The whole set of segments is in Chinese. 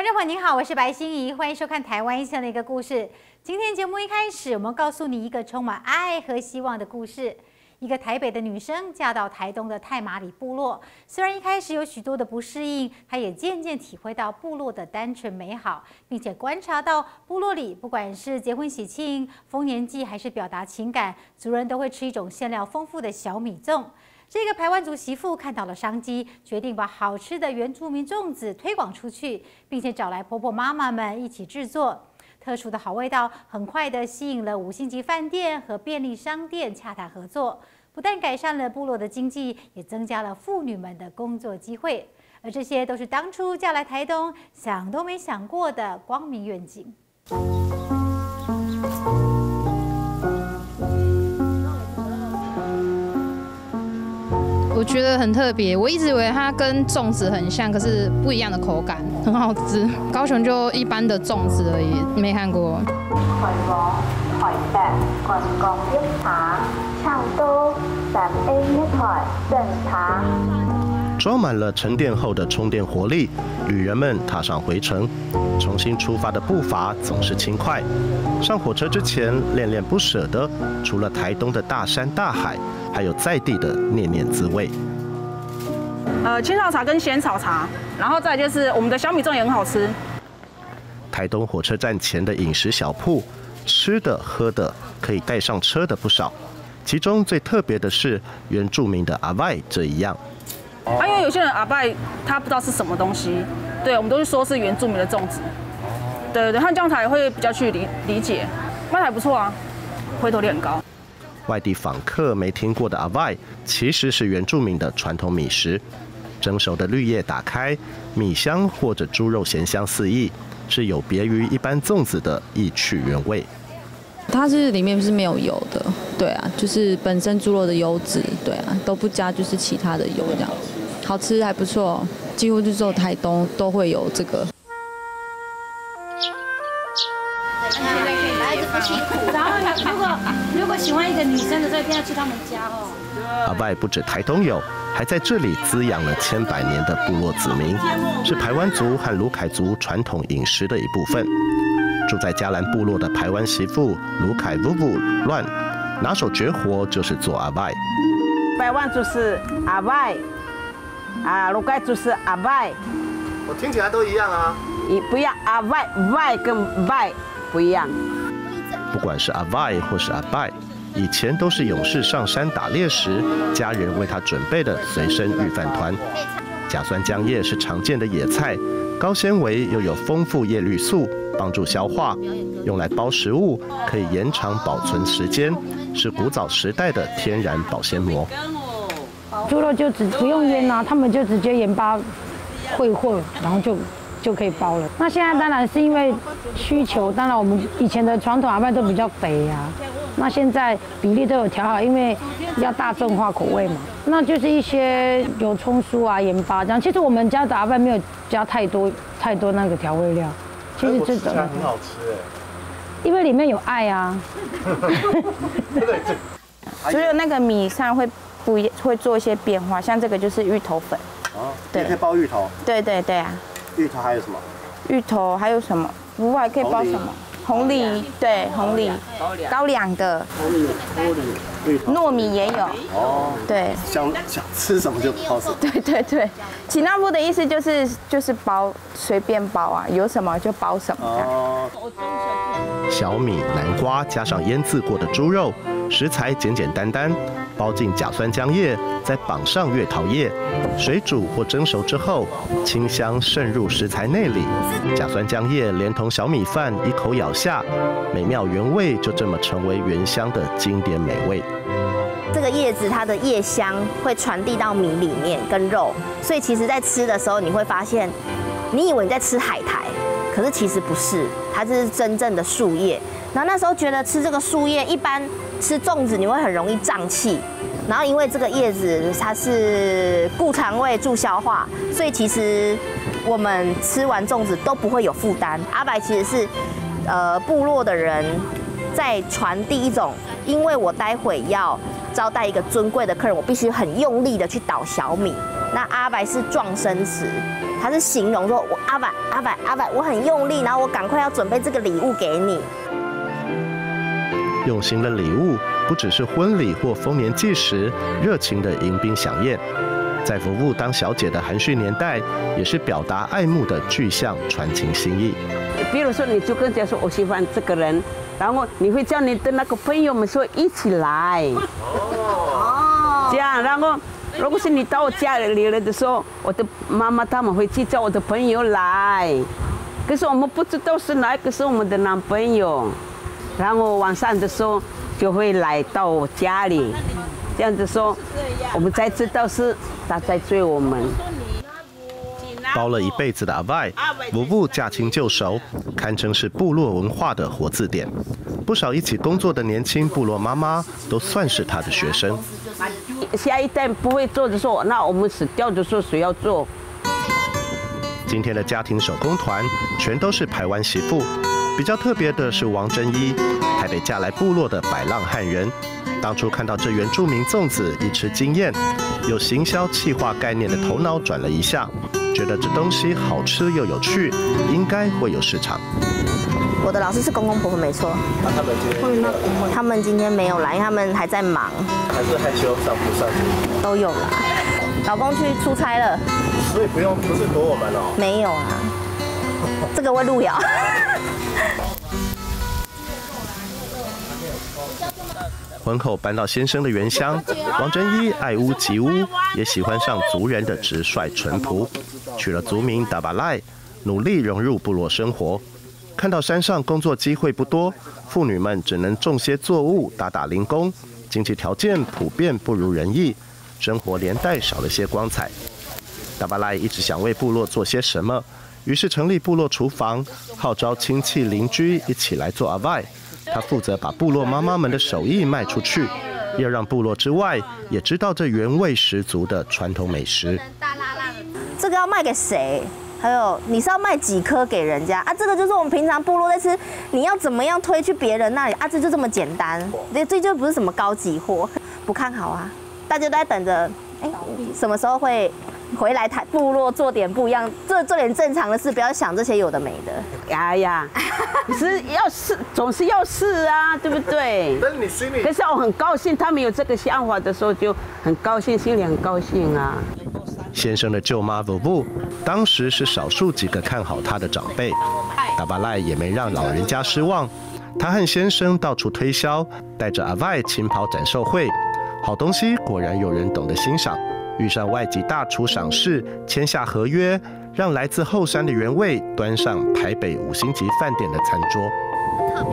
观众朋友您好，我是白心怡，欢迎收看《台湾医生的一个故事》。今天节目一开始，我们告诉你一个充满爱和希望的故事。一个台北的女生嫁到台东的太麻里部落，虽然一开始有许多的不适应，她也渐渐体会到部落的单纯美好，并且观察到部落里不管是结婚喜庆、丰年祭，还是表达情感，族人都会吃一种馅料丰富的小米粽。这个排湾族媳妇看到了商机，决定把好吃的原住民粽子推广出去，并且找来婆婆妈妈们一起制作。特殊的好味道很快的吸引了5星级饭店和便利商店洽谈合作，不但改善了部落的经济，也增加了妇女们的工作机会。而这些都是当初嫁来台东想都没想过的光明愿景。我觉得很特别，我一直以为它跟粽子很像，可是不一样的口感，很好吃。高雄就一般的粽子而已，没看过。海螺、海帶、韓國一茶、唱都、3A 一台、正茶。装满了沉淀后的充电活力，旅人们踏上回程，重新出发的步伐总是轻快。上火车之前，恋恋不舍的，除了台东的大山大海，还有在地的念念滋味。青草茶跟仙草茶，然后再就是我们的小米粽也很好吃。台东火车站前的饮食小铺，吃的喝的可以带上车的不少，其中最特别的是原住民的阿拜这一样。因为有些人阿拜他不知道是什么东西，对我们都是说是原住民的粽子。对对对，他这样才会比较去理解，卖还不错啊，回头率很高。外地访客没听过的阿拜，其实是原住民的传统米食。蒸熟的绿叶打开，米香或者猪肉咸香四溢，是有别于一般粽子的异曲原味。它是里面是没有油的，对啊，就是本身猪肉的油脂，对啊，都不加就是其他的油这样，好吃还不错，几乎就只有台东都会有这个。 如果喜欢一个女生的，就一定要去他们家哦。阿拜不止台东有，还在这里滋养了千百年的部落子民，是排湾族和卢凯族传统饮食的一部分。住在嘉兰部落的排湾媳妇卢凯布布乱，拿手绝活就是做阿拜。排湾族是阿拜，卢凯族是阿拜。我听起来都一样啊。你不要阿拜，拜跟拜不一样。 不管是阿拜或是阿拜，以前都是勇士上山打猎时，家人为他准备的随身御饭团。甲酸浆叶是常见的野菜，高纤维又有丰富叶绿素，帮助消化，用来包食物可以延长保存时间，是古早时代的天然保鲜膜。猪肉就不用腌啦，他们就直接盐巴烩混，然后就可以包了。那现在当然是因为需求，当然我们以前的传统阿拜都比较肥啊，那现在比例都有调好，因为要大众化口味嘛。那就是一些有葱酥啊、盐巴这样。其实我们家的阿拜没有加太多那个调味料，其实这种很好吃哎，因为里面有爱啊。只有那个米上会做一些变化，像这个就是芋头粉哦，对，可以包芋头。对对对啊。 芋头还有什么？芋头还有什么？不过还可以包什么？红梨，对，红梨，高粱的，糯米也有。哦，对，想吃什么就包什么。对对对，起那布的意思就是包，随便包啊，有什么就包什么。哦。小米、南瓜加上腌制过的猪肉，食材简简单单，包进甲酸浆液，再绑上月桃叶。 水煮或蒸熟之后，清香渗入食材内里，甲酸浆液连同小米饭一口咬下，美妙原味就这么成为原乡的经典美味。这个叶子它的叶香会传递到米里面跟肉，所以其实在吃的时候你会发现，你以为你在吃海苔，可是其实不是，它是真正的树叶。然后那时候觉得吃这个树叶，一般吃粽子你会很容易胀气。 然后因为这个叶子它是固肠胃、助消化，所以其实我们吃完粽子都不会有负担。阿拜其实是部落的人在传递一种，因为我待会要招待一个尊贵的客人，我必须很用力的去捣小米。那阿拜是壮声词，他是形容说，阿爸，我很用力，然后我赶快要准备这个礼物给你。用心的礼物不只是婚礼或丰年祭时热情的迎宾飨宴，在服务当小姐的含蓄年代，也是表达爱慕的具象传情心意。比如说，你就跟人家说我喜欢这个人，然后你会叫你的那个朋友们说一起来。哦，这样，然后。 如果是你到我家里来的时候，我的妈妈他们会去叫我的朋友来，可是我们不知道是哪个是我们的男朋友，然后晚上的时候就会来到我家里，这样子说，我们才知道是他在追我们。包了一辈子的阿外，夫妇驾轻就熟，堪称是部落文化的活字典。不少一起工作的年轻部落妈妈都算是他的学生。 下一代不会做的时候，那我们死掉的时候谁要做？今天的家庭手工团全都是排湾媳妇，比较特别的是王珍一，台北嫁来部落的百浪汉人。当初看到这原住民粽子一吃惊艳，有行销企划概念的头脑转了一下，觉得这东西好吃又有趣，应该会有市场。 我的老师是公公婆婆，没错。他们今天没有来，因为他们还在忙。还是害羞上不上去？都有啦。老公去出差了，所以不用，不是躲我们哦。没有啊，这个会路遥。婚后搬到先生的原乡，王珍一爱屋及乌，也喜欢上族人的直率淳朴，取了族名达巴赖，努力融入部落生活。 看到山上工作机会不多，妇女们只能种些作物、打零工，经济条件普遍不如人意，生活连带少了些光彩。达巴赖一直想为部落做些什么，于是成立部落厨房，号召亲戚邻居一起来做阿外。他负责把部落妈妈们的手艺卖出去，要让部落之外也知道这原味十足的传统美食。这个要卖给谁？ 还有，你是要卖几颗给人家啊？这个就是我们平常部落在吃，你要怎么样推去别人那里啊？这就这么简单，这就不是什么高级货，不看好啊！大家都在等着，哎，什么时候会回来台部落做点不一样，做点正常的事，不要想这些有的没的。哎呀，是要试，总是要试啊，对不对？但是你心里，可是我很高兴，他们有这个想法的时候就很高兴，心里很高兴啊。 先生的舅妈布布，当时是少数几个看好他的长辈，达巴赖也没让老人家失望。他和先生到处推销，带着阿外勤跑展售会，好东西果然有人懂得欣赏。遇上外籍大厨赏识，签下合约，让来自后山的原味端上台北5星级饭店的餐桌。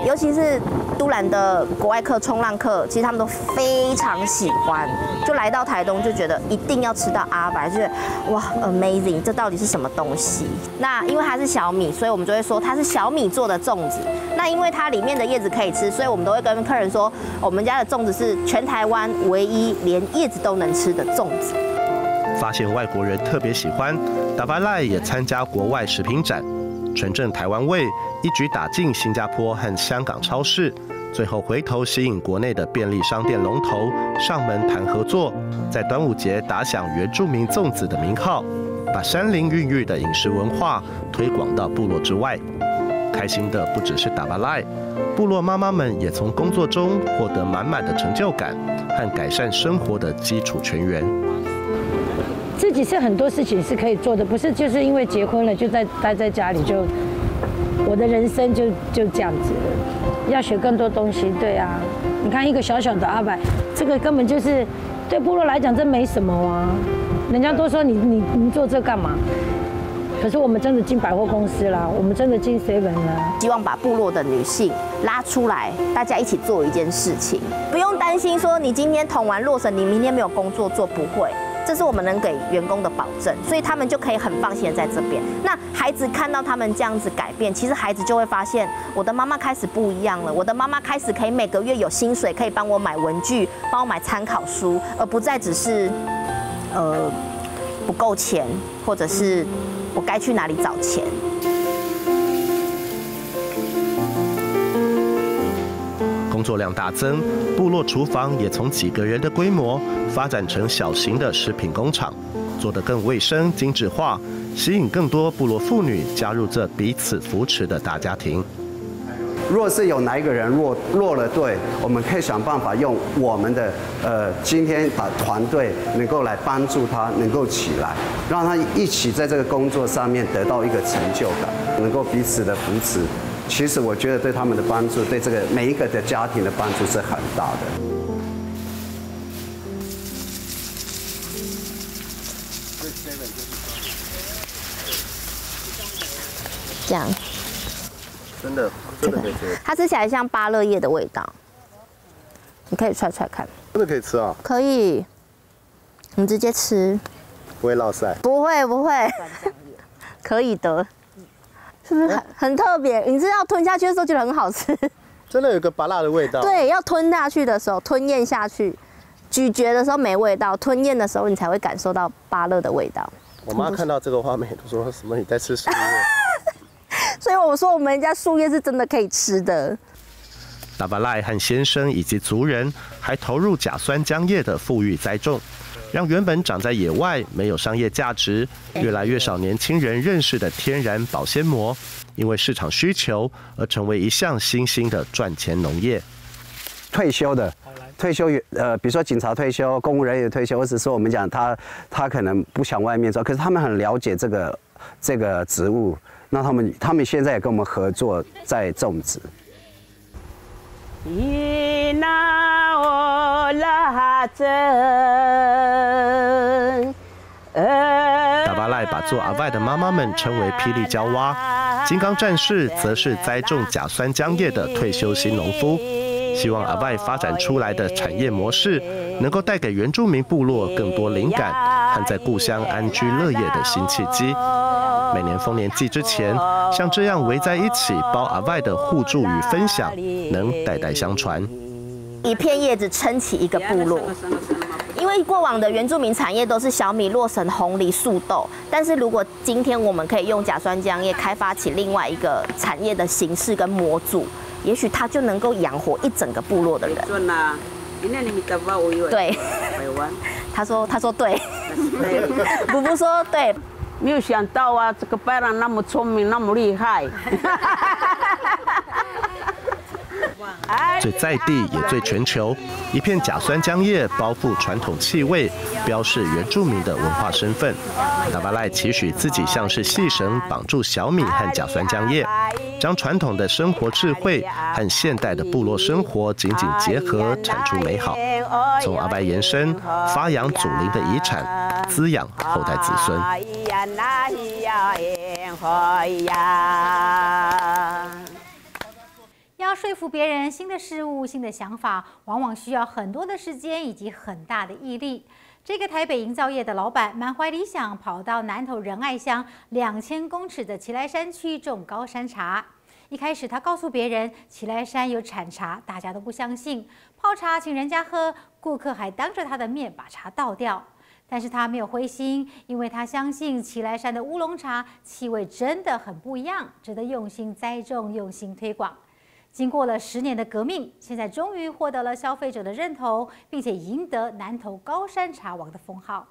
尤其是都兰的国外客、冲浪客，其实他们都非常喜欢，就来到台东就觉得一定要吃到阿白，就是哇 amazing， 这到底是什么东西？那因为它是小米，所以我们就会说它是小米做的粽子。那因为它里面的叶子可以吃，所以我们都会跟客人说，我们家的粽子是全台湾唯一连叶子都能吃的粽子。发现外国人特别喜欢，达巴赖也参加国外食品展。 纯正台湾味一举打进新加坡和香港超市，最后回头吸引国内的便利商店龙头上门谈合作，在端午节打响原住民粽子的名号，把山林孕育的饮食文化推广到部落之外。开心的不只是达巴赖，部落妈妈们也从工作中获得满满的成就感和改善生活的基础泉源。 自己是很多事情是可以做的，不是就是因为结婚了就待在家里就，我的人生就这样子了，要学更多东西，对啊，你看一个小小的阿伯，这个根本就是对部落来讲真没什么啊，人家都说你做这干嘛？可是我们真的进百货公司啦，我们真的进 seven 啦，希望把部落的女性拉出来，大家一起做一件事情，不用担心说你今天捅完落绳，你明天没有工作做，不会。 这是我们能给员工的保证，所以他们就可以很放心的在这边。那孩子看到他们这样子改变，其实孩子就会发现，我的妈妈开始不一样了。我的妈妈开始可以每个月有薪水，可以帮我买文具，帮我买参考书，而不再只是，不够钱，或者是我该去哪里找钱。 工作量大增，部落厨房也从几个人的规模发展成小型的食品工厂，做得更卫生、精致化，吸引更多部落妇女加入这彼此扶持的大家庭。若是有哪一个人落了队，我们可以想办法用我们的今天把团队能够来帮助他，能够起来，让他一起在这个工作上面得到一个成就感，能够彼此的扶持。其实我觉得对他们的帮助，对这个每一个的家庭的帮助是很大的。 这样，真的可以吃。它吃起来像芭乐叶的味道，你可以踹踹看。真的可以吃啊？可以，你直接吃。不会落腮？不会，可以的。是不是很特别？你知道吞下去的时候觉得很好吃。真的有个芭乐的味道。对，要吞下去的时候，吞咽下去，咀嚼的时候没味道，吞咽的时候你才会感受到芭乐的味道。我妈看到这个画面都说什么你在吃树叶。所以我说，我们家树叶是真的可以吃的。达巴赖和先生以及族人还投入甲酸浆叶的富裕栽种，让原本长在野外没有商业价值、越来越少年轻人认识的天然保鲜膜，因为市场需求而成为一项新兴的赚钱农业。退休比如说警察退休、公务人员退休，或者说我们讲他可能不想外面做，可是他们很了解这个植物。 那他们现在也跟我们合作在种植。达巴赖把做阿外的妈妈们称为霹雳娇娃，金刚战士则是栽种甲酸浆叶的退休新农夫，希望阿外发展出来的产业模式能够带给原住民部落更多灵感和在故乡安居乐业的新契机。 每年丰年祭之前，像这样围在一起包阿外的互助与分享，能代代相传。一片叶子撑起一个部落，因为过往的原住民产业都是小米、洛神、红梨、树豆，但是如果今天我们可以用甲酸浆叶开发起另外一个产业的形式跟模组，也许它就能够养活一整个部落的人。对，他说对，布布说对。 没有想到啊，这个白兰那么聪明，那么厉害。最在地也最全球，一片甲酸浆叶包覆传统气味，标示原住民的文化身份。达巴赖期许自己像是细绳绑住小米和甲酸浆叶，将传统的生活智慧和现代的部落生活紧紧结合，产出美好。从阿拜延伸，发扬祖灵的遗产，滋养后代子孙。 要说服别人新的事物、新的想法，往往需要很多的时间以及很大的毅力。这个台北营造业的老板满怀理想，跑到南投仁爱乡2000公尺的奇莱山区种高山茶。一开始他告诉别人奇莱山有产茶，大家都不相信，泡茶请人家喝，顾客还当着他的面把茶倒掉。但是他没有灰心，因为他相信奇莱山的乌龙茶气味真的很不一样，值得用心栽种、用心推广。 经过了10年的革命，现在终于获得了消费者的认同，并且赢得南投高山茶王的封号。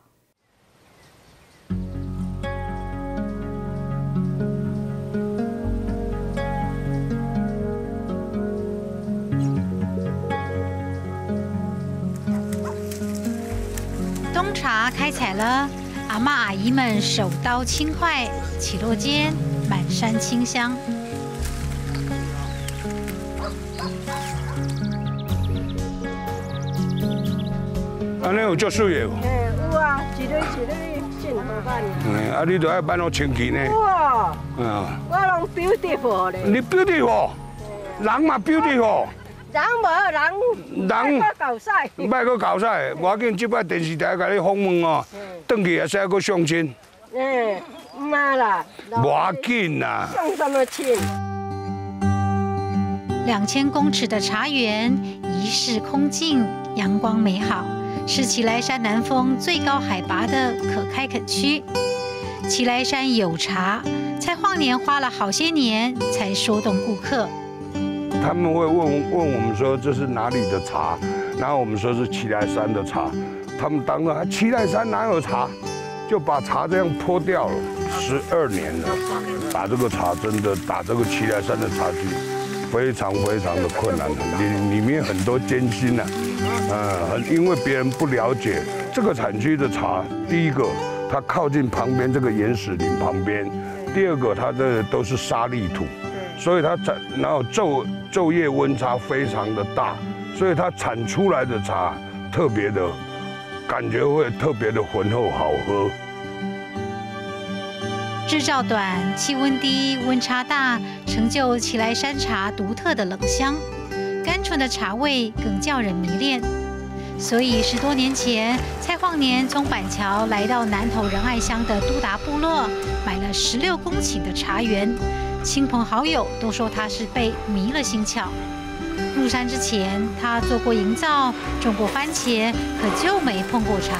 冬茶开采了，阿嬷阿姨们手刀轻快，起落间满山清香。 安尼有足水的哦。嗯，有啊，一粒进好办。哎，啊，你都爱办好清气呢。哇。啊。我拢beautiful咧。你beautiful，人嘛beautiful。人无人。人。莫搞晒。莫搁搞晒，无要紧，即摆电视台甲你访问哦，转去也使搁相亲。嗯，唔啊啦。无要紧啦。相什么亲？2000公尺的茶园，一室空净，阳光美好。 是奇莱山南峰最高海拔的可开垦区。奇莱山有茶，蔡晃年花了好些年才说动顾客。他们会问我们说这是哪里的茶，然后我们说是奇莱山的茶。他们当然奇莱山哪有茶，就把茶这样泼掉了。12年了，打这个茶真的打这个7来3的茶具，非常非常的困难，里面很多艰辛啊，因为别人不了解这个产区的茶，第一个它靠近旁边这个岩石林旁边，第二个它的都是沙砾土，所以它然后昼夜温差非常的大，所以它产出来的茶特别的。 感觉会特别的浑厚好喝。日照短、气温低、温差大，成就奇莱山茶独特的冷香，甘醇的茶味更叫人迷恋。所以10多年前，蔡晃年从板桥来到南投仁爱乡的都达部落，买了16公顷的茶园，亲朋好友都说他是被迷了心窍。 入山之前，他做过营造，种过番茄，可就没碰过茶。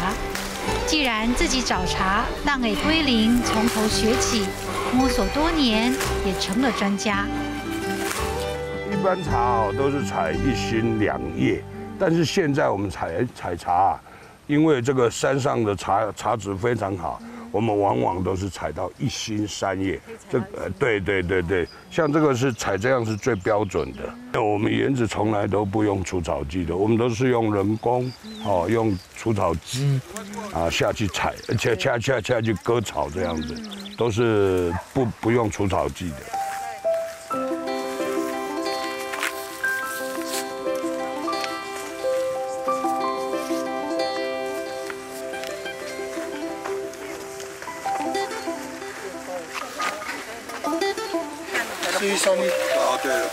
既然自己找茶，浪给归零，从头学起，摸索多年，也成了专家。一般茶哦都是采1心2叶，但是现在我们采茶，因为这个山上的茶质非常好，我们往往都是采到1心3叶。这对，像这个是采这样是最标准的。 我们园子从来都不用除草剂的，我们都是用人工哦，用除草机啊下去采，而且下去割草这样子，都是不用除草剂的。这一箱啊，对了。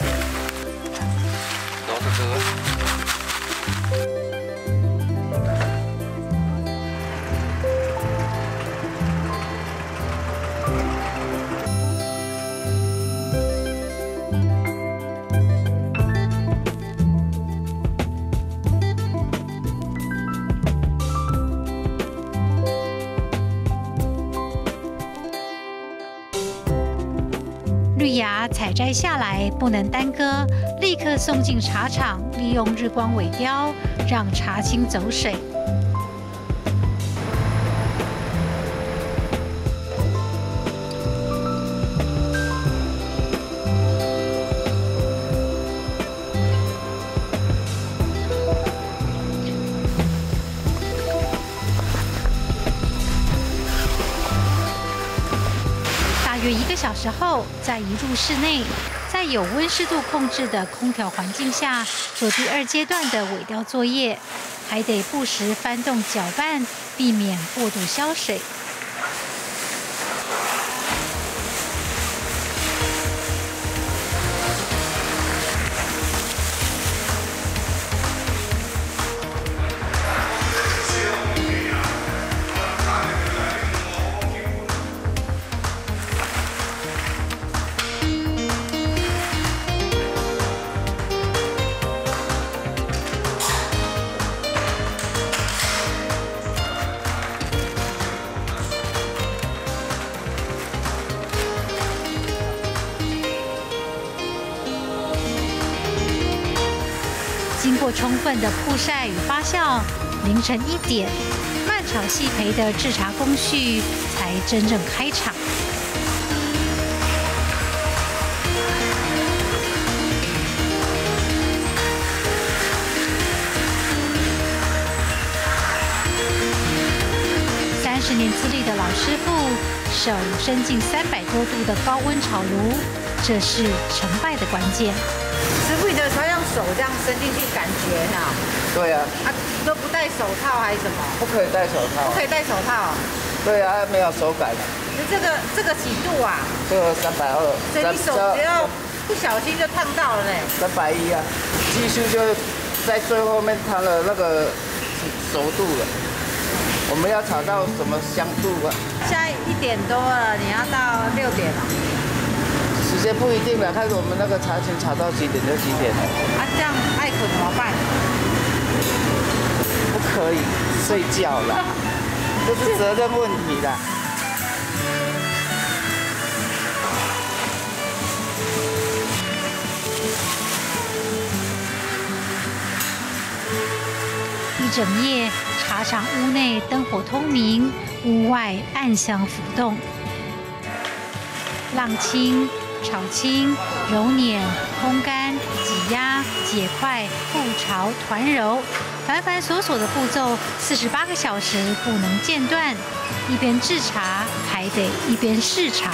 绿芽采摘下来不能耽搁，立刻送进茶厂，利用日光萎凋，让茶青走水。大约1个小时后，再移入室内，在有温湿度控制的空调环境下做第2阶段的萎凋作业，还得不时翻动搅拌，避免过度消水。经过充分的曝晒与发酵，凌晨1点，慢炒细培的制茶工序才真正开场。30年资历的老师傅，手伸进300多度的高温炒炉，这是成败的关键。 师傅，你的才用手这样伸进去，感觉呢？对啊，啊，都不戴手套还是什么？不可以戴手套。不可以戴手套。对啊，没有手感的。那这个几度啊？这个320。所以你手只要不小心就烫到了嘞。310啊，技术就在最后面烫了那个熟度了。我们要炒到什么香度啊？现在1点多了，你要到6点了。 时间不一定了，看我们那个茶青炒到几点就几点。啊，这样爱炕怎么办？不可以睡觉了，这是责任问题啦。1整夜，茶厂屋内灯火通明，屋外暗香浮动。浪清、炒清、揉捻、烘干、挤压、解块、复潮、团揉，繁繁琐琐的步骤，48个小时不能间断。一边制茶，还得一边试茶。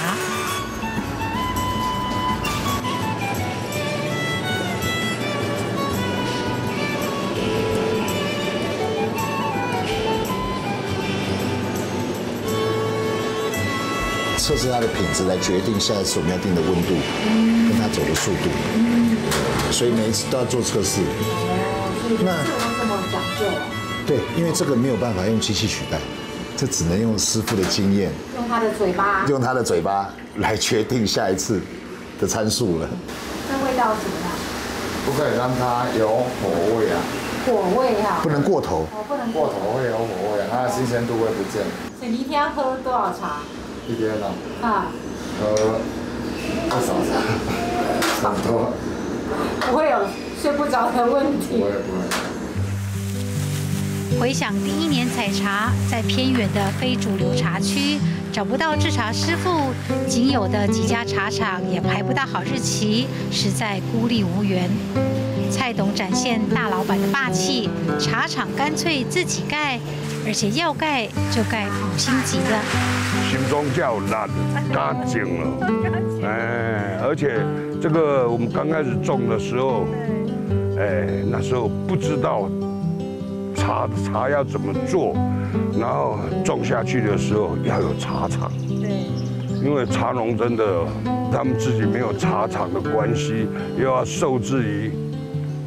测试它的品质来决定下一次我们要定的温度，跟它走的速度。所以每一次都要做测试。那这么讲究？对，因为这个没有办法用机器取代，这只能用师傅的经验，用他的嘴巴，用他的嘴巴来决定下一次的参数了。这味道怎么样？不可以让它有火味啊！火味啊！不能过头。不能过头会有火味，它的新鲜度会不见。所以你一天要喝多少茶？ 一天啊，2小时，差不多，不会有睡不着的问题。不会不会。回想第一年采茶，在偏远的非主流茶区找不到制茶师傅，仅有的几家茶厂也排不到好日期，实在孤立无援。蔡董展现大老板的霸气，茶厂干脆自己盖，而且要盖就盖5星级的。 心中叫懒，干净了，哎，而且这个我们刚开始种的时候，哎，那时候不知道茶要怎么做，然后种下去的时候要有茶厂，对，因为茶农真的他们自己没有茶厂的关系，又要受制于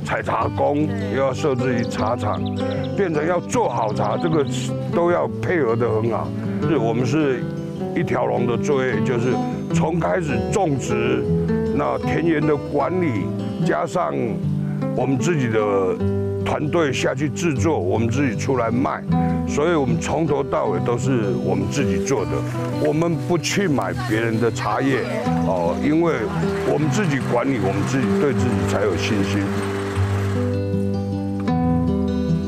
采茶工，又要受制于茶厂，变成要做好茶，这个都要配合得很好。 我们是一条龙的作业，就是从开始种植，那田园的管理，加上我们自己的团队下去制作，我们自己出来卖，所以我们从头到尾都是我们自己做的。我们不去买别人的茶叶哦，因为我们自己管理，我们自己对自己才有信心。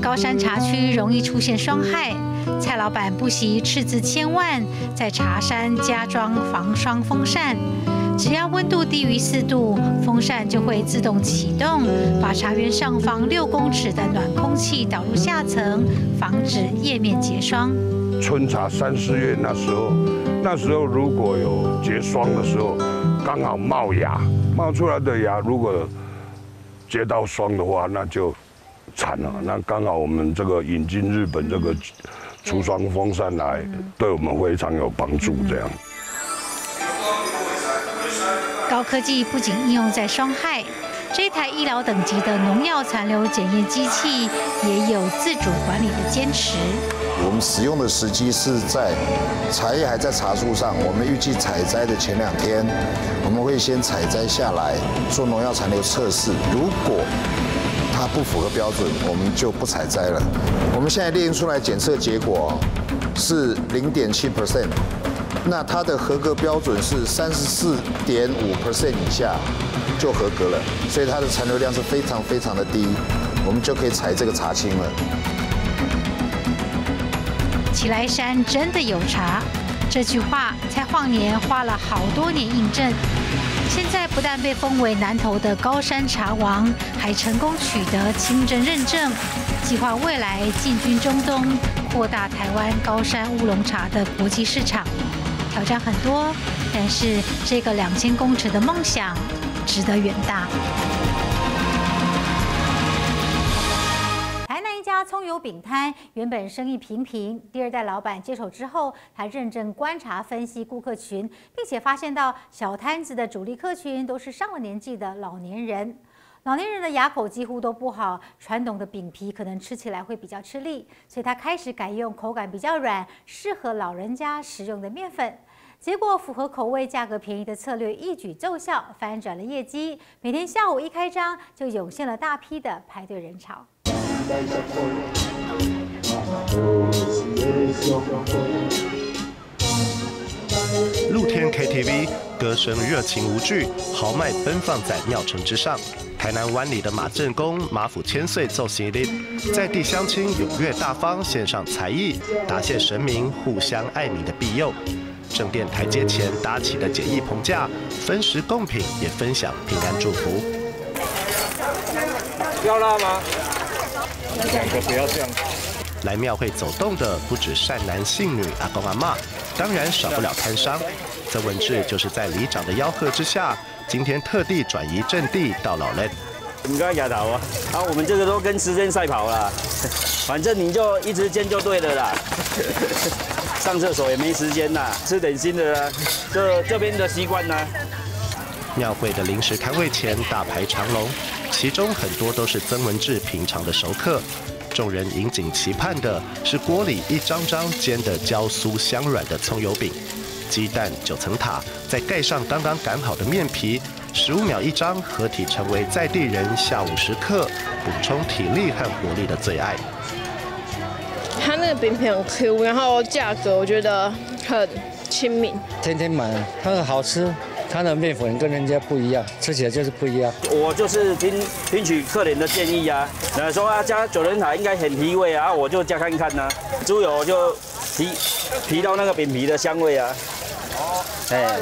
高山茶区容易出现霜害，蔡老板不惜斥资千万在茶山加装防霜风扇。只要温度低于4度，风扇就会自动启动，把茶园上方6公尺的暖空气导入下层，防止叶面结霜。春茶3、4月那时候如果有结霜的时候，刚好冒芽，冒出来的芽如果结到霜的话，那就。 惨了，那刚好我们这个引进日本这个除霜风扇来，对我们非常有帮助。这样，高科技不仅应用在霜害，这台医疗等级的农药残留检验机器也有自主管理的坚持。我们使用的时机是在茶叶还在茶树上，我们预计采摘的前2天，我们会先采摘下来做农药残留测试，如果 它不符合标准，我们就不采摘了。我们现在列印出来检测结果是 0.7%， 那它的合格标准是34.5% 以下就合格了，所以它的残留量是非常非常的低，我们就可以采这个茶青了。奇莱山真的有茶，这句话蔡晃年花了好多年印证。 现在不但被封为南投的高山茶王，还成功取得清真认证。计划未来进军中东，扩大台湾高山乌龙茶的国际市场。挑战很多，但是这个2000公尺的梦想值得远大。台南一家葱油饼摊原本生意平平，第二代老板接手之后，他认真观察分析顾客群，并且发现到小摊子的主力客群都是上了年纪的老年人。老年人的牙口几乎都不好，传统的饼皮可能吃起来会比较吃力，所以他开始改用口感比较软、适合老人家食用的面粉。 结果符合口味、价格便宜的策略一举奏效，翻转了业绩。每天下午一开张，就涌现了大批的排队人潮。露天 KTV， 歌声热情无惧，豪迈奔放在庙城之上。台南湾里的马正公、马府千岁奏行令，在地乡亲踊跃大方献上才艺，答谢神明互相爱你的庇佑。圣殿台阶前搭起的简易棚架，分食贡品，也分享平安祝福。要辣吗？两个不要这样。来庙会走动的不止善男信女、阿公阿嬷，当然少不了摊商。曾文志就是在里长的吆喝之下，今天特地转移阵地到老人。 你刚牙头啊！啊，我们这个都跟时间赛跑啦，反正你就一直煎就对了啦。上厕所也没时间啦，吃点心的啦，这边的习惯啦。庙会的零食摊位前大排长龙，其中很多都是曾文志平常的熟客。众人引颈期盼的是锅里一张张煎得焦酥香软的葱油饼，鸡蛋九层塔，再盖上刚刚擀好的面皮。 15秒一张，合体成为在地人下午时刻补充体力和活力的最爱。它那个饼皮很 Q， 然后价格我觉得很亲民。天天买，它很好吃，它的面粉跟人家不一样，吃起来就是不一样。我就是听取客人的建议啊，说啊加九层塔应该很提味啊，我就加看看啊，猪油就提到那个饼皮的香味啊。 哎，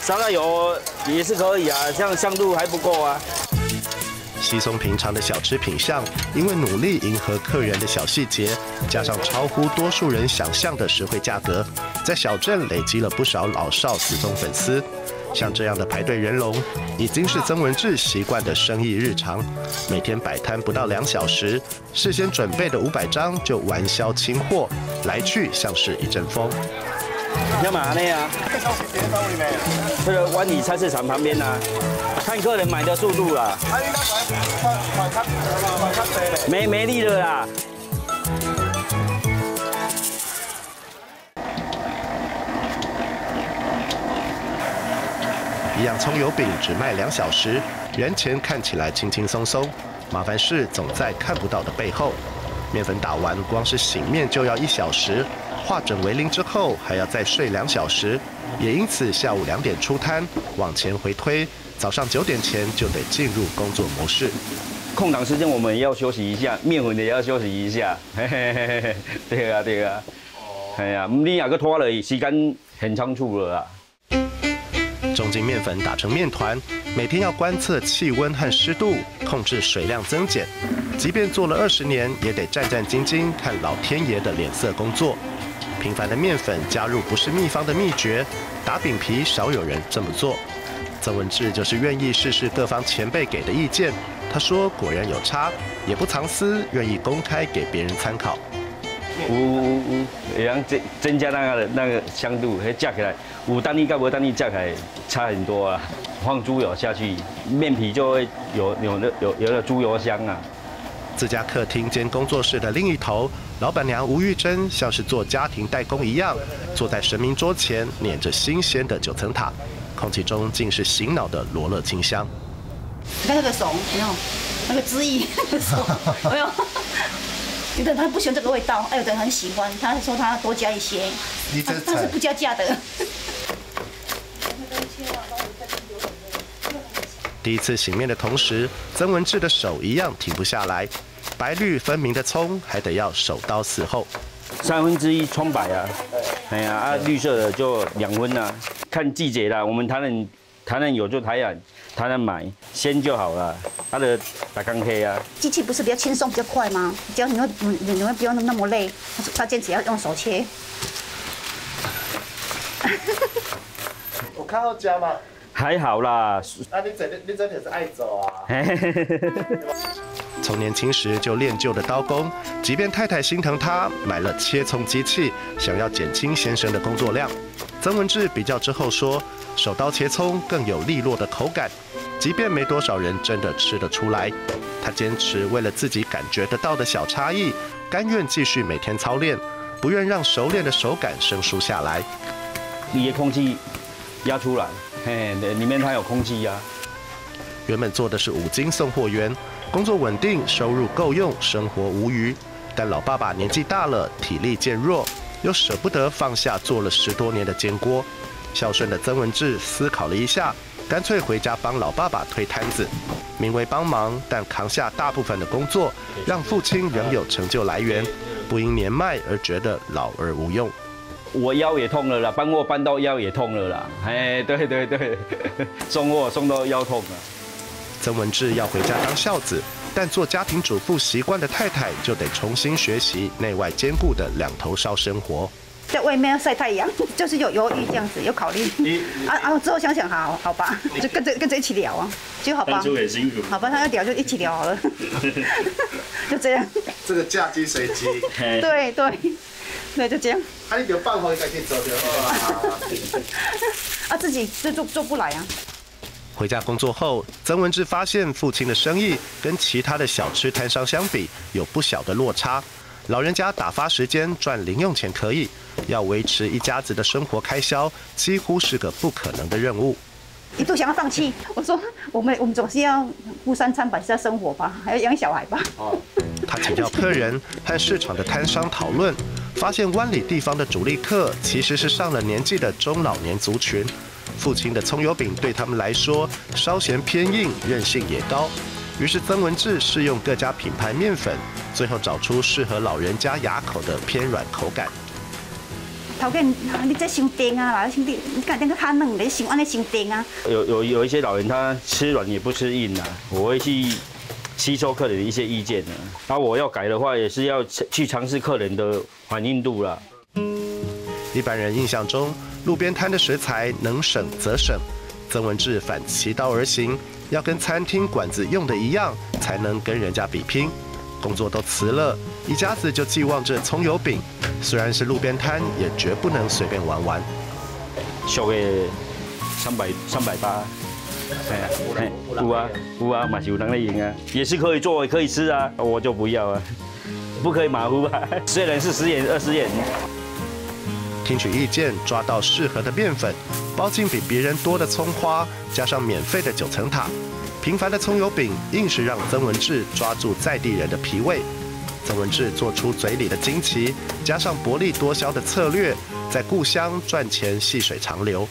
沙拉油也是可以啊，这样香度还不够啊。稀松平常的小吃品项，因为努力迎合客人的小细节，加上超乎多数人想象的实惠价格，在小镇累积了不少老少死忠粉丝。像这样的排队人龙，已经是曾文志习惯的生意日常。每天摆摊不到2小时，事先准备的500张就完销清货，来去像是一阵风。 要买那啊，这个湾里菜市场旁边呐，看客人买的速度啦。没力了啦。一样葱油饼只卖2小时，人前看起来轻轻松松，麻烦事总在看不到的背后。面粉打完，光是醒面就要1小时。 化整为零之后，还要再睡2小时，也因此下午2点出摊，往前回推，早上9点前就得进入工作模式。空档时间我们也要休息一下，面粉也要休息一下。嘿嘿嘿嘿，对啊对啊，哎呀，你那个拖了时间很仓促了啦。中筋面粉打成面团，每天要观测气温和湿度，控制水量增减。即便做了20年，也得战战兢兢看老天爷的脸色工作。 平凡的面粉加入不是秘方的秘诀，打饼皮少有人这么做。曾文志就是愿意试试各方前辈给的意见，他说果然有差，也不藏私，愿意公开给别人参考。也让增加那个香度，还加起来，有单粒跟无单粒加起来差很多啊。放猪油下去，面皮就会有那猪油香啊。 自家客厅兼工作室的另一头，老板娘吴玉珍像是做家庭代工一样，坐在神明桌前捻着新鲜的9层塔，空气中竟是醒脑的罗勒清香。你看那个怂，你看那个汁液，那个怂，哎呦，有的人他不喜欢这个味道，哎，有的人很喜欢，他说他多加一些，但是不加价的。 第一次醒面的同时，曾文志的手一样停不下来，白绿分明的葱还得要手刀伺候。1/3葱白啊，哎呀啊，绿色的就2分啊，看季节啦。我们台南有就台南买，鲜就好了。它的打钢黑啊，机器不是比较轻松比较快吗？只要你会不用那么累，他坚持要用手切。我看到家嘛。 还好啦，啊，你真的也是爱走啊！从年轻时就练就的刀工，即便太太心疼他，买了切葱机器，想要减轻先生的工作量。曾文志比较之后说，手刀切葱更有利落的口感，即便没多少人真的吃得出来，他坚持为了自己感觉得到的小差异，甘愿继续每天操练，不愿让熟练的手感生疏下来。你的空气压出来。 嘿，里面它有空气压。原本做的是5金送货员，工作稳定，收入够用，生活无余。但老爸爸年纪大了，体力渐弱，又舍不得放下做了10多年的煎锅。孝顺的曾文志思考了一下，干脆回家帮老爸爸推摊子，名为帮忙，但扛下大部分的工作，让父亲仍有成就来源，不因年迈而觉得老而无用。我腰也痛了啦，搬货搬到腰也痛了啦。哎，对对对，送货送到腰痛了。曾文志要回家当孝子，但做家庭主妇习惯的太太就得重新学习内外兼顾的两头烧生活。 在外面晒太阳，就是有犹豫这样子，有考虑。之后想想，好吧，就跟着一起聊啊，就好吧。当初也辛苦。好吧，他要聊就一起聊好了，就这样。这个嫁鸡随鸡。对对对，就这样。啊，你有办法你再去做就好了。啊，自己就做不来啊。回家工作后，曾文志发现父亲的生意跟其他的小吃摊商相比，有不小的落差。 老人家打发时间赚零用钱可以，要维持一家子的生活开销，几乎是个不可能的任务。一度想要放弃，我说我们总是要顾三餐百家生活吧，还要养小孩吧。哦，他请教客人和市场的摊商讨论，发现湾里地方的主力客其实是上了年纪的中老年族群。父亲的葱油饼对他们来说稍嫌偏硬，韧性也高。 于是曾文志试用各家品牌面粉，最后找出适合老人家牙口的偏软口感。头家，你这先定啊啦，兄弟，你看那个他嫩，你先按那先定啊。有一些老人他吃软也不吃硬啊，我会去吸收客人的一些意见的。那我要改的话，也是要去尝试客人的反应度啦。一般人印象中，路边摊的食材能省则省，曾文志反其道而行。 要跟餐厅馆子用的一样，才能跟人家比拼。工作都辞了，一家子就寄望着葱油饼。虽然是路边摊，也绝不能随便玩玩。小的380，哎呀，有啊，嘛是有人来用啊，也是可以做，可以吃啊，我就不要啊，不可以马虎吧？虽然是10元20元。 听取意见，抓到适合的面粉，包进比别人多的葱花，加上免费的9层塔，平凡的葱油饼硬是让曾文志抓住在地人的脾胃。曾文志做出嘴里的惊奇，加上薄利多销的策略，在故乡赚钱细水长流。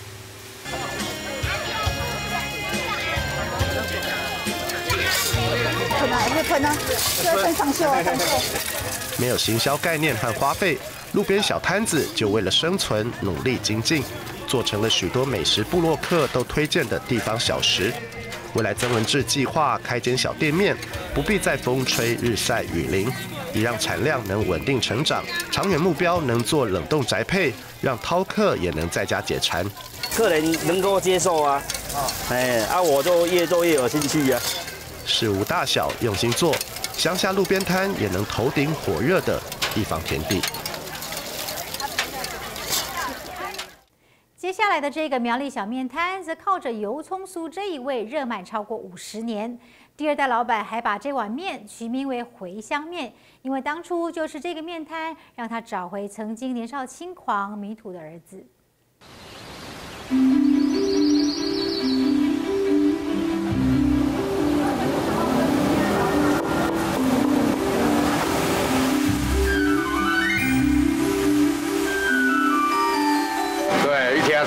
喷啊，会喷啊，就要喷上秀啊，上秀。没有行销概念和花费。 路边小摊子就为了生存努力精进，做成了许多美食部落客都推荐的地方小食。未来曾文志计划开间小店面，不必再风吹日晒雨淋，也让产量能稳定成长。长远目标能做冷冻宅配，让饕客也能在家解馋。客人能够接受啊，我就越做越有兴趣啊。事无大小用心做，乡下路边摊也能头顶火热的一方天地。 接下来的这个苗栗小面摊，则靠着油葱酥这一味热卖超过50年。第二代老板还把这碗面取名为“回乡面”，因为当初就是这个面摊让他找回曾经年少轻狂迷途的儿子。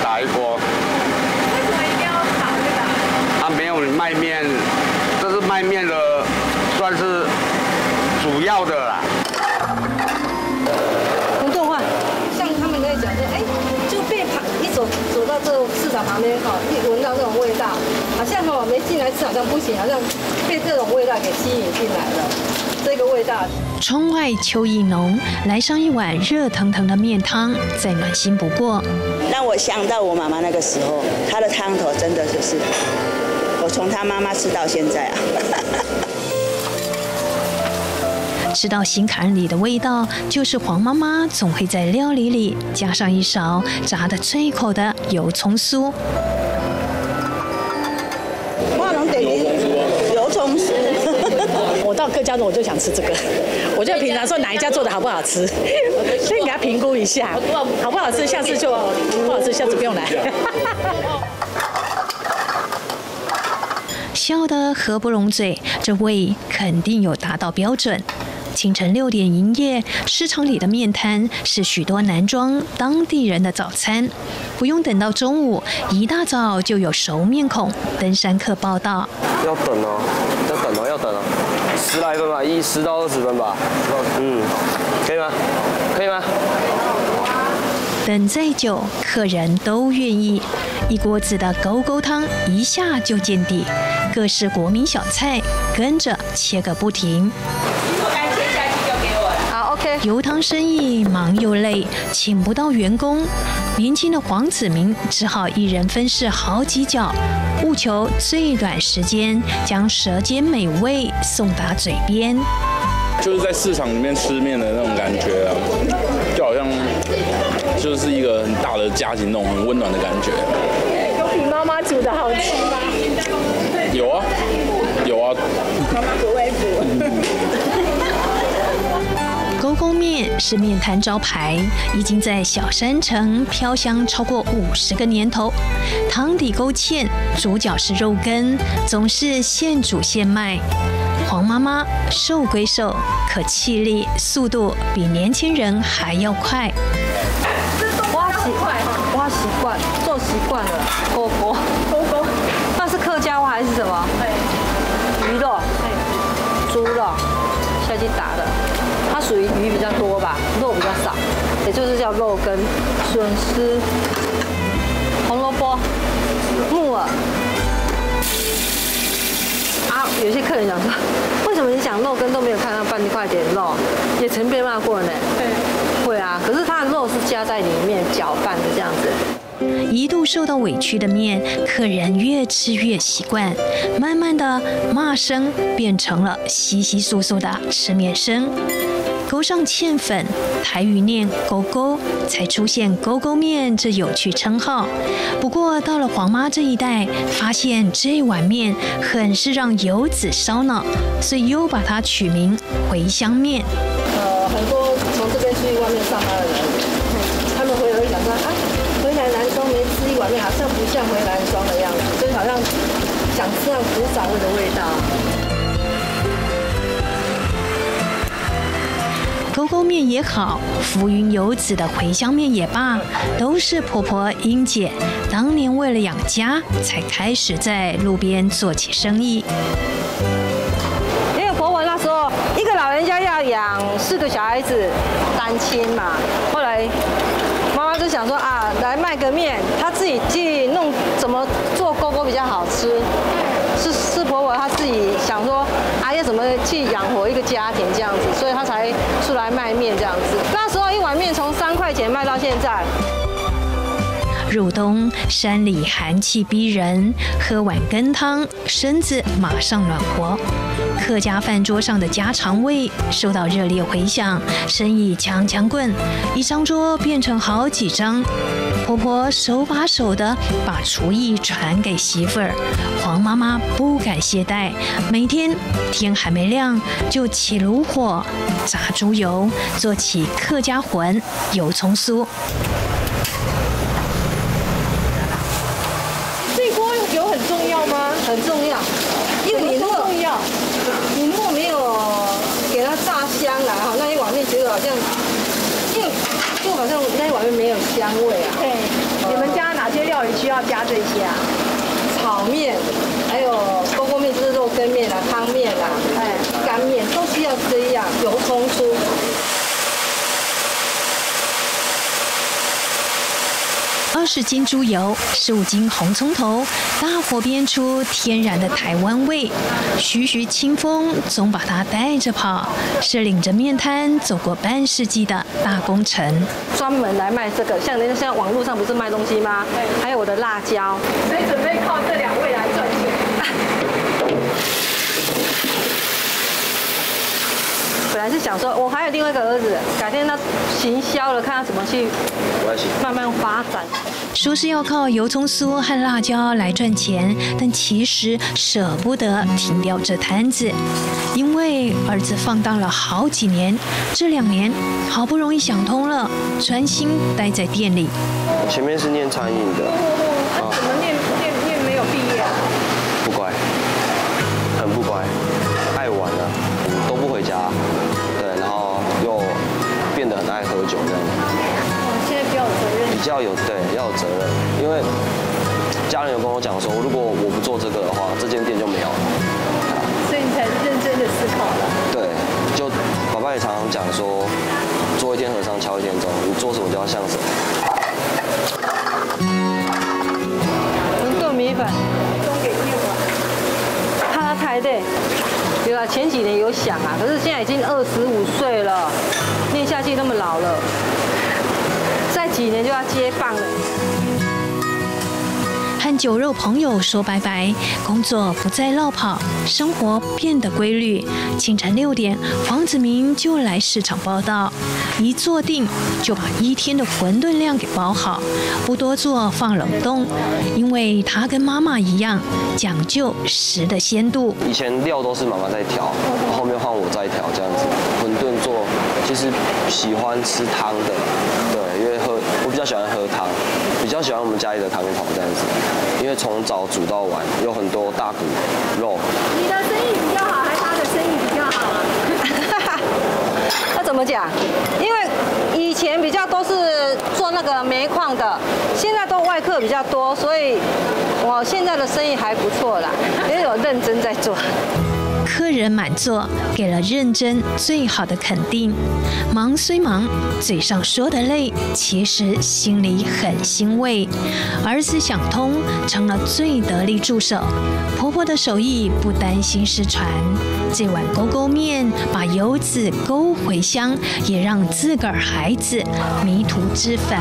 打一波，为什么一定要打这个？没有卖面，这是卖面的，算是主要的啦。普通话，像他们在讲说，就变旁，一走到这市场旁边哈，一闻到这种味道，好像没进来吃好像不行，好像被这种味道给吸引进来了，这个味道。 窗外秋意浓，来上一碗热腾腾的面汤，再暖心不过。让我想到我妈妈那个时候，她的汤头真的就是，我从她妈妈吃到现在啊。吃到心坎里的味道，就是黄妈妈总会在料理里加上一勺炸得脆口的油葱酥。我拢第一油葱酥。 我到各家的我就想吃这个，我就平常说哪一家做的好不好吃，先给他评估一下，好不好吃，下次就不好吃，下次不用来。笑得合不拢嘴，这味肯定有达到标准。清晨6点营业，市场里的面摊是许多南庄当地人的早餐，不用等到中午，一大早就有熟面孔登山客报道。要等哦，要等哦。 10来分吧，10到20分吧。嗯，可以吗？等再久，客人都愿意。一锅子的勾勾汤一下就见底，各式国民小菜跟着切个不停。 油汤生意忙又累，请不到员工，年轻的黄子明只好一人分饰好几角，务求最短时间将舌尖美味送达嘴边。就是在市场里面吃面的那种感觉啊，就好像就是一个很大的家庭那种很温暖的感觉。有比妈妈煮的好吃吗？有啊，有啊。妈妈不会煮。勾勾面是面摊招牌，已经在小山城飘香超过50个年头。汤底勾芡，主角是肉羹，总是现煮现卖。黄妈妈瘦归瘦，可气力、速度比年轻人还要快。我习惯，做习惯了。勾勾，那是客家话还是什么？鱼肉，猪肉，下去打的。 它属于鱼比较多吧，肉比较少，也就是叫肉羹、笋丝、红萝卜、木耳。啊，有些客人讲说，为什么你讲肉羹都没有看到半块点肉？也曾被骂过呢。对，会啊，可是它的肉是加在里面搅拌的这样子。 一度受到委屈的面，客人越吃越习惯，慢慢的骂声变成了稀稀疏疏的吃面声。勾上芡粉，台语念勾勾，才出现勾勾面这有趣称号。不过到了黄妈这一代，发现这碗面很是让游子烧脑，所以又把它取名茴香面。很多从这边去外面上班的人，他们回来想说啊。 碗面好像不像回南庄的样子，就是好像想吃那古早味的味道。勾勾面也好，浮云游子的茴香面也罢，都是婆婆英姐当年为了养家才开始在路边做起生意。因为婆婆那时候一个老人家要养4个小孩子，单亲嘛，后来。 就想说啊，来卖个面，他自己去弄怎么做勾勾比较好吃，是婆婆她自己想说啊，要怎么去养活一个家庭这样子，所以她才出来卖面这样子。那时候一碗面从3块钱卖到现在。入冬，山里寒气逼人，喝碗羹汤，身子马上暖和。 客家饭桌上的家常味受到热烈回响，生意强强棍，一张桌变成好几张。婆婆手把手的把厨艺传给媳妇儿，黄妈妈不敢懈怠，每天天还没亮就起炉火，炸猪油，做起客家魂、油葱酥。这锅油很重要吗？很重要，因为你如果。 你如果没有给它炸香来哈，那一碗面觉得好像，就好像那一碗面没有香味啊。对，你们家哪些料理需要加这些啊？炒面，还有勾勾面就是肉羹面啦、汤面啦、干面都需要这样，油葱酥。 20斤猪油，15斤红葱头，大火煸出天然的台湾味。徐徐清风总把它带着跑，是领着面摊走过半世纪的大工程。专门来卖这个，像人家现在网络上不是卖东西吗？还有我的辣椒。所以准备靠这2位来赚钱。本来是想说，我还有另外一个儿子，改天他行销了，看他怎么去慢慢发展。 说是要靠油葱酥和辣椒来赚钱，但其实舍不得停掉这摊子，因为儿子放荡了好几年，这2年好不容易想通了，专心待在店里。前面是念餐饮的，怎么念没有毕业啊？不乖，很不乖，爱玩啊，都不回家，对，然后又变得很爱喝酒这样。 比较有对要有责任，因为家人有跟我讲说，如果我不做这个的话，这间店就没有了。所以你才认真的思考了。对，就爸爸也常常讲说，做一天和尚敲一天钟，你做什么就要像什么。红豆米粉，东北面馆，怕它太累。对啊，前几年有想啊，可是现在已经25岁了，念下去那么老了，再几年就要接棒了。 和酒肉朋友说拜拜，工作不再落跑，生活变得规律。清晨6点，黄子明就来市场报道，一坐定就把一天的馄饨量给包好，不多做放冷冻，因为他跟妈妈一样讲究食的鲜度。以前料都是妈妈在调，后面换我在调这样子。馄饨做其实喜欢吃汤的，对，因为我比较喜欢喝汤。 比较喜欢我们家里的汤面头这样子，因为从早煮到晚，有很多大骨肉。你的生意比较好，还是他的生意比较好啊？那怎么讲？因为以前比较都是做那个煤矿的，现在都外客比较多，所以我现在的生意还不错啦，也有认真在做。 客人满座，给了认真最好的肯定。忙虽忙，嘴上说的累，其实心里很欣慰。儿子想通，成了最得力助手。婆婆的手艺不担心失传。这碗勾勾面，把油脂勾回香，也让自个儿孩子迷途知返。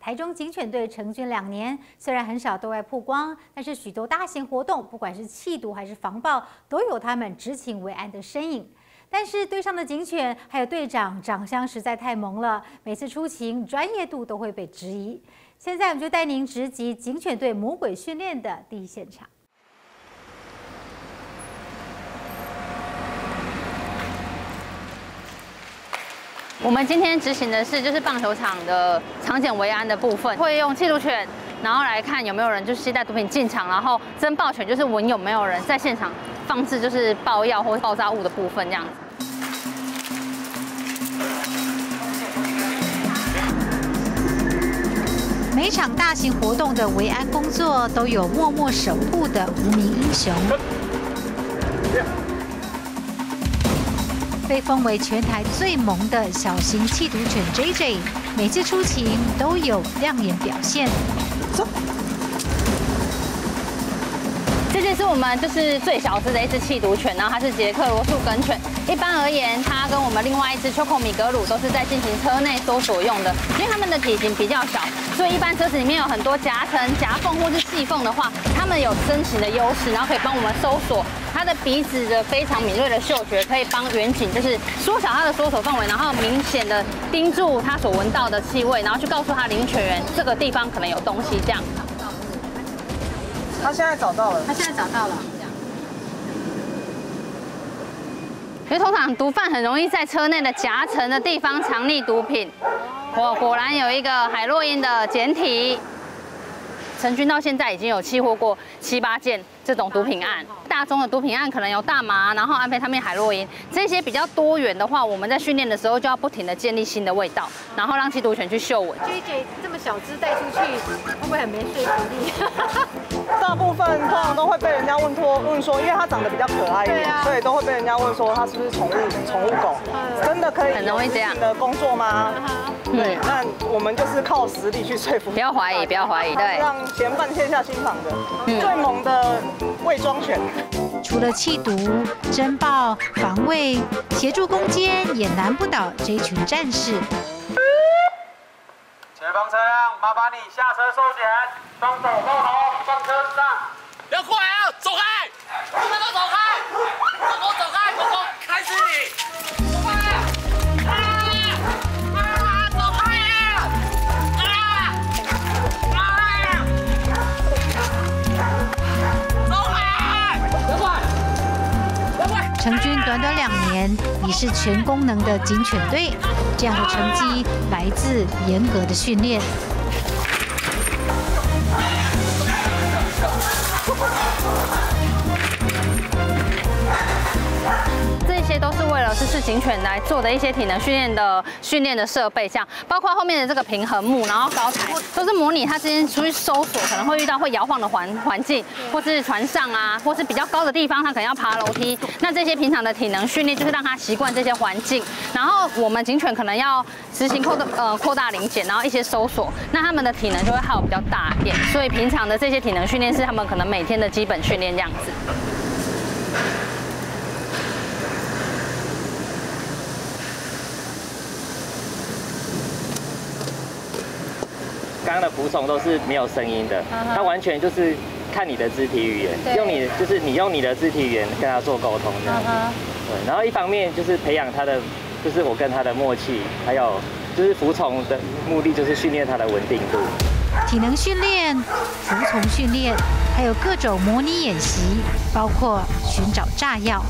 台中警犬队成军2年，虽然很少对外曝光，但是许多大型活动，不管是缉毒还是防暴，都有他们执勤维安的身影。但是队上的警犬还有队长长相实在太萌了，每次出勤专业度都会被质疑。现在我们就带您直击警犬队魔鬼训练的第一现场。 我们今天执行的是就是棒球场的场检维安的部分，会用缉毒犬，然后来看有没有人就携带毒品进场，然后侦爆犬就是闻有没有人在现场放置就是爆药或爆炸物的部分这样子。每场大型活动的维安工作都有默默守护的无名英雄。 被封为全台最萌的小型缉毒犬 JJ， 每次出勤都有亮眼表现。走，这只是我们就是最小只的一只缉毒犬，然后它是捷克罗素梗犬。一般而言，它跟我们另外一只秋口米格鲁都是在进行车内搜索用的，因为它们的体型比较小，所以一般车子里面有很多夹层、夹缝或是细缝的话，它们有身形的优势，然后可以帮我们搜索。 它的鼻子的非常敏锐的嗅觉，可以帮远景就是缩小它的搜索范围，然后明显的盯住它所闻到的气味，然后去告诉它领犬员这个地方可能有东西这样。他现在找到了。他现在找到了。因为通常毒贩很容易在车内的夹层的地方藏匿毒品。果然有一个海洛因的简体。 成军到现在已经有缉获过7、8件这种毒品案，大宗的毒品案可能有大麻，然后安非他命、海洛因这些比较多元的话，我们在训练的时候就要不停的建立新的味道，然后让缉毒犬去嗅闻。JJ 这么小只带出去，会不会很没说服力？大部分通常都会被人家问说，因为它长得比较可爱一点，所以都会被人家问说它是不是宠物狗？真的可以很容易这样的工作吗？ 对，那我们就是靠实力去说服。不要怀疑，不要怀疑，对，让嫌犯卸下心防的。最猛的伪装犬，除了缉毒、侦爆、防卫、协助攻坚，也难不倒这群战士。前方车辆，麻烦你下车收钱，双手抱头放车上。不要过来啊！走开！你们都走开！狗狗走开！狗狗砍死你！走开！ 成军短短2年，已是全功能的警犬队，这样的成绩来自严格的训练。这些都是为了是是警犬来做的一些体能训练的设备，像包括后面的这个平衡木，然后高台，都是模拟它之前出去搜索可能会遇到会摇晃的环境，或是船上啊，或是比较高的地方，它可能要爬楼梯。那这些平常的体能训练就是让它习惯这些环境，然后我们警犬可能要执行扩大零检，然后一些搜索，那他们的体能就会耗比较大一点。所以平常的这些体能训练是他们可能每天的基本训练这样子。 刚刚的服从都是没有声音的，它完全就是看你的肢体语言，你用你的肢体语言跟它做沟通这样。对，然后一方面就是培养它的，就是我跟它的默契，还有就是服从的目的就是训练它的稳定度。体能训练、服从训练，还有各种模拟演习，包括寻找炸药。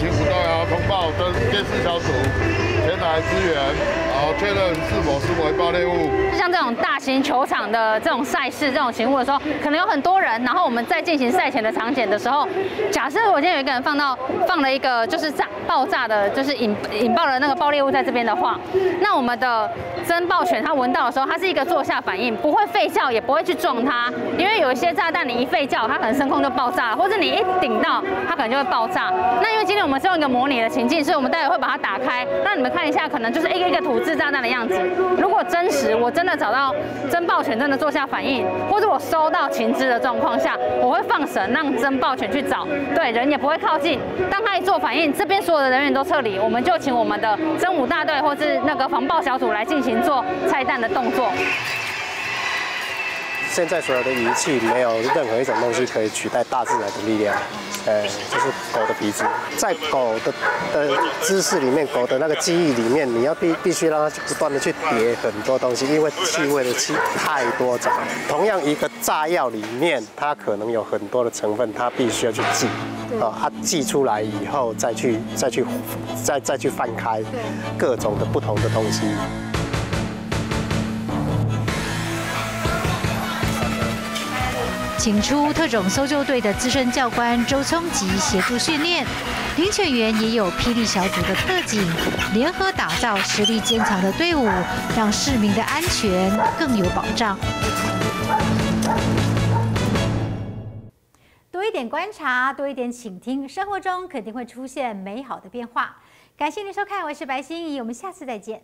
请辅队啊，通报跟监视小组前来支援，然后确认是否是违法猎物。就像这种大型球场的这种赛事、这种情况的时候，可能有很多人，然后我们在进行赛前的场检的时候，假设我今天有一个人放了一个就是爆炸的，就是引爆的那个爆裂物在这边的话，那我们的侦爆犬它闻到的时候，它是一个坐下反应，不会吠叫，也不会去撞它，因为有一些炸弹你一吠叫，它可能升空就爆炸了，或者你一顶到它可能就会爆炸。那因为今天 我们是用一个模拟的情境，所以我们待会会把它打开，让你们看一下，可能就是一个一个土制炸弹的样子。如果真实，我真的找到侦爆犬真的做下反应，或者我收到情资的状况下，我会放绳让侦爆犬去找，对人也不会靠近。当他一做反应，这边所有的人员都撤离，我们就请我们的侦武大队或是那个防爆小组来进行做拆弹的动作。 现在所有的仪器没有任何一种东西可以取代大自然的力量，就是狗的鼻子，在狗的知识里面，狗的那个记忆里面，你要必须让它不断的去叠很多东西，因为气味的气太多种。同样一个炸药里面，它可能有很多的成分，它必须要去记，啊，记出来以后再去翻开各种的不同的东西。 请出特种搜救队的资深教官周聪吉协助训练，领犬员也有霹雳小组的特警联合打造实力坚强的队伍，让市民的安全更有保障。多一点观察，多一点倾听，生活中肯定会出现美好的变化。感谢您收看，我是白心怡，我们下次再见。